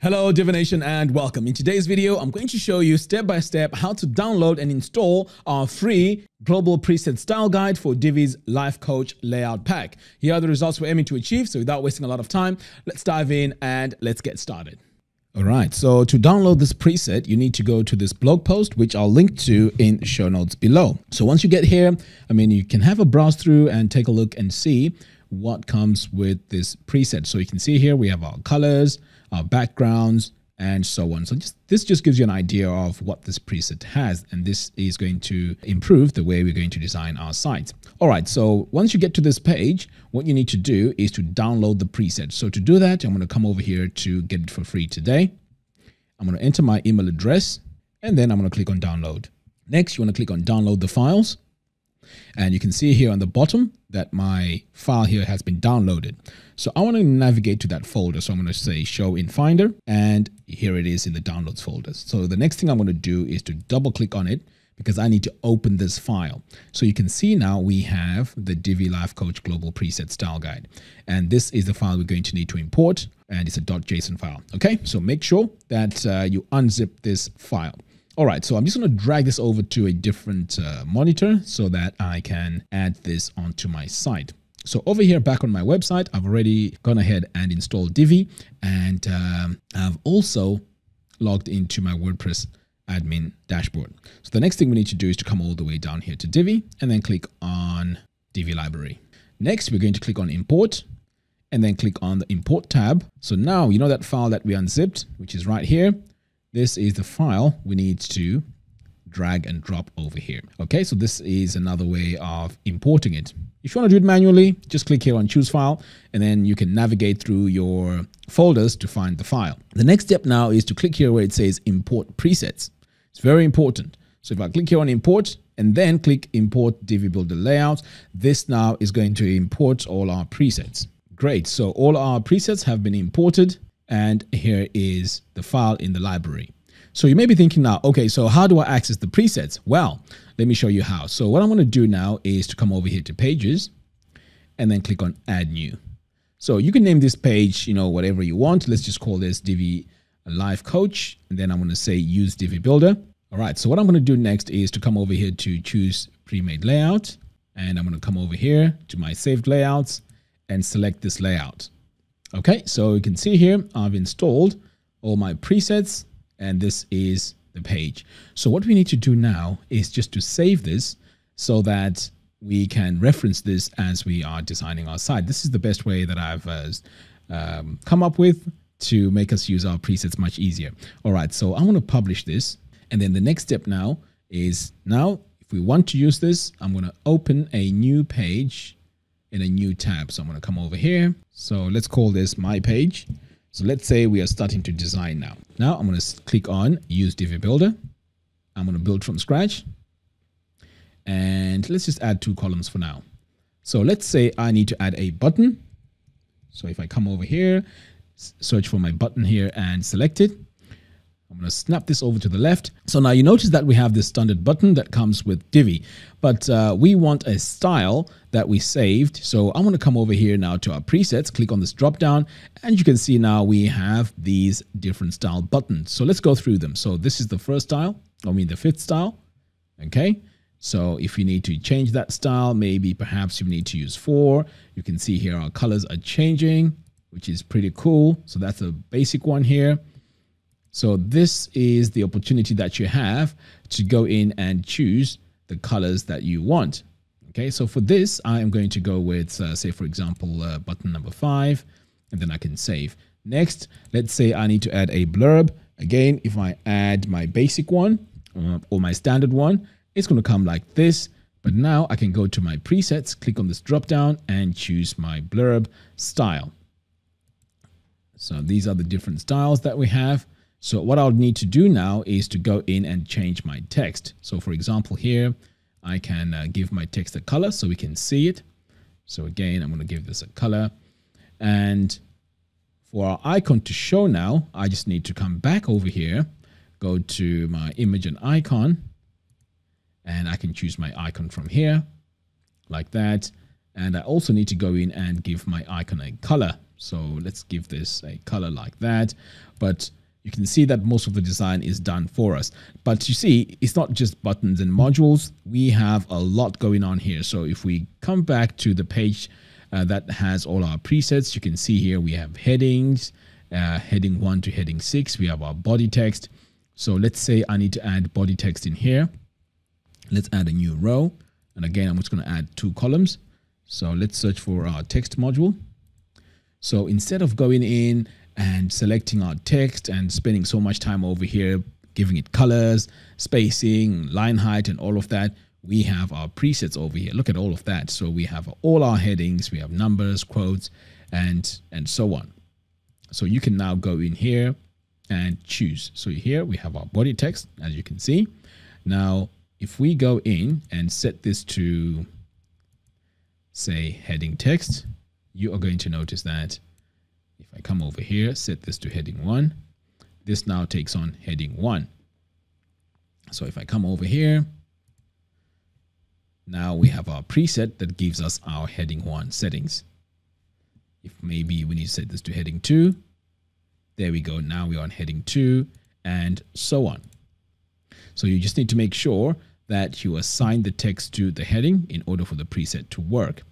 Hello Divination and welcome. In today's video, I'm going to show you step-by-step how to download and install our free global preset style guide for Divi's Life Coach Layout Pack. Here are the results we're aiming to achieve, so without wasting a lot of time, let's dive in and let's get started. All right, so to download this preset, you need to go to this blog post, which I'll link to in the show notes below. So once you get here, you can have a browse through and take a look and see what comes with this preset. So you can see here, we have our colors, our backgrounds, and so on. So this just gives you an idea of what this preset has, and this is going to improve the way we're going to design our site. All right, so once you get to this page, what you need to do is to download the preset. So to do that, I'm going to come over here to get it for free today. I'm going to enter my email address, and then I'm going to click on download. Next, you want to click on download the files. And you can see here on the bottom that my file here has been downloaded. So I want to navigate to that folder. So I'm going to say show in Finder, and here it is in the downloads folder. So the next thing I'm going to do is to double click on it because I need to open this file. So you can see now we have the Divi Life Coach Global Preset Style Guide. And this is the file we're going to need to import, and it's a .json file. Okay, so make sure that you unzip this file. All right, so I'm just going to drag this over to a different monitor so that I can add this onto my site. So over here, back on my website, I've already gone ahead and installed Divi, and I've also logged into my WordPress admin dashboard. So the next thing we need to do is to come all the way down here to Divi and then click on Divi Library. Next, we're going to click on Import and then click on the Import tab. So now, you know that file that we unzipped, which is right here. This is the file we need to drag and drop over here. Okay, so this is another way of importing it. If you want to do it manually, just click here on choose file, and then you can navigate through your folders to find the file. The next step now is to click here where it says import presets. It's very important. So if I click here on import and then click import Divi Builder Layout, this now is going to import all our presets. Great, so all our presets have been imported. And here is the file in the library. So you may be thinking now, okay, so how do I access the presets? Well, let me show you how. So what I'm going to do now is to come over here to Pages and then click on Add New. So you can name this page, you know, whatever you want. Let's just call this Divi Life Coach. And then I'm going to say Use Divi Builder. All right, so what I'm going to do next is to come over here to choose Pre-Made Layout. And I'm going to come over here to my Saved Layouts and select this layout. Okay, so you can see here, I've installed all my presets, and this is the page. So what we need to do now is just to save this so that we can reference this as we are designing our site. This is the best way that I've come up with to make us use our presets much easier. All right, so I'm going to publish this. And then the next step now is if we want to use this, I'm going to open a new page in a new tab. So I'm going to come over here. So let's call this my page. So let's say we are starting to design now. Now I'm going to click on use Divi Builder. I'm going to build from scratch. And let's just add two columns for now. So let's say I need to add a button. So if I come over here, search for my button here and select it. I'm going to snap this over to the left. So now you notice that we have this standard button that comes with Divi, but we want a style that we saved. So I'm going to come over here now to our presets, click on this drop down, and you can see now we have these different style buttons. So let's go through them. So this is the first style, the fifth style. Okay. So if you need to change that style, maybe perhaps you need to use 4. You can see here our colors are changing, which is pretty cool. So that's a basic one here. So this is the opportunity that you have to go in and choose the colors that you want. Okay, so for this, I am going to go with, say, for example, button number 5, and then I can save. Next, let's say I need to add a blurb. Again, if I add my basic one or my standard one, it's going to come like this. But now I can go to my presets, click on this drop down, and choose my blurb style. So these are the different styles that we have. So what I'll need to do now is to go in and change my text. So for example, here, I can give my text a color so we can see it. So again, I'm going to give this a color. And for our icon to show now, I just need to come back over here, go to my image and icon, and I can choose my icon from here like that. And I also need to go in and give my icon a color. So let's give this a color like that. But you can see that most of the design is done for us. But you see, it's not just buttons and modules. We have a lot going on here. So if we come back to the page that has all our presets, you can see here we have headings, heading 1 to heading 6. We have our body text. So let's say I need to add body text in here. Let's add a new row. And again, I'm just going to add 2 columns. So let's search for our text module. So instead of going in and selecting our text and spending so much time over here, giving it colors, spacing, line height, and all of that, we have our presets over here. Look at all of that. So we have all our headings, we have numbers, quotes, and so on. So you can now go in here and choose. So here we have our body text, as you can see. Now, if we go in and set this to, say, heading text, you are going to notice that if I come over here, set this to heading 1, this now takes on heading 1. So if I come over here, now we have our preset that gives us our heading 1 settings. If maybe we need to set this to heading 2, there we go. Now we're on heading 2 and so on. So you just need to make sure that you assign the text to the heading in order for the preset to work.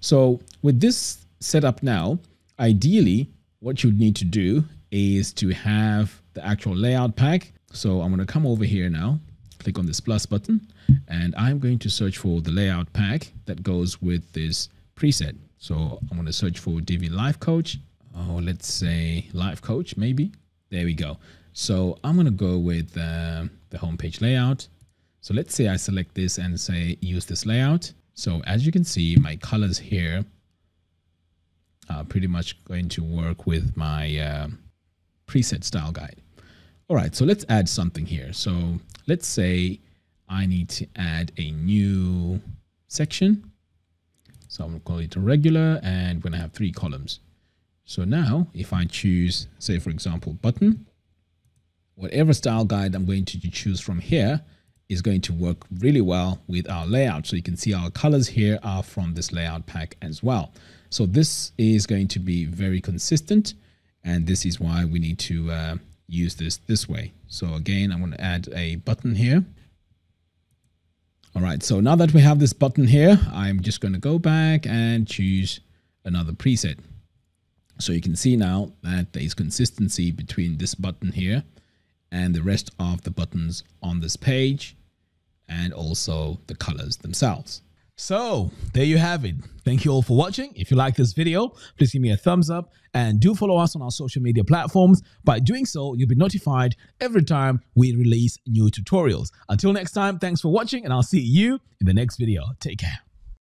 So with this setup now, ideally, what you'd need to do is to have the actual layout pack. So I'm going to come over here now, click on this plus button, and I'm going to search for the layout pack that goes with this preset. So I'm going to search for Divi Life Coach, or let's say Life Coach, maybe. There we go. So I'm going to go with the homepage layout. So let's say I select this and say use this layout. So as you can see, my colors here are pretty much going to work with my preset style guide. All right, so let's add something here. So let's say I need to add a new section. So I'm going to call it regular, and we're going to have 3 columns. So now if I choose, say, for example, button, whatever style guide I'm going to choose from here is going to work really well with our layout. So you can see our colors here are from this layout pack as well. So this is going to be very consistent, and this is why we need to use this way. So again, I'm going to add a button here. All right, so now that we have this button here, I'm just going to go back and choose another preset. So you can see now that there is consistency between this button here and the rest of the buttons on this page, and also the colors themselves. So there you have it. Thank you all for watching. If you like this video, please give me a thumbs up and do follow us on our social media platforms. By doing so, you'll be notified every time we release new tutorials. Until next time, thanks for watching, and I'll see you in the next video. Take care.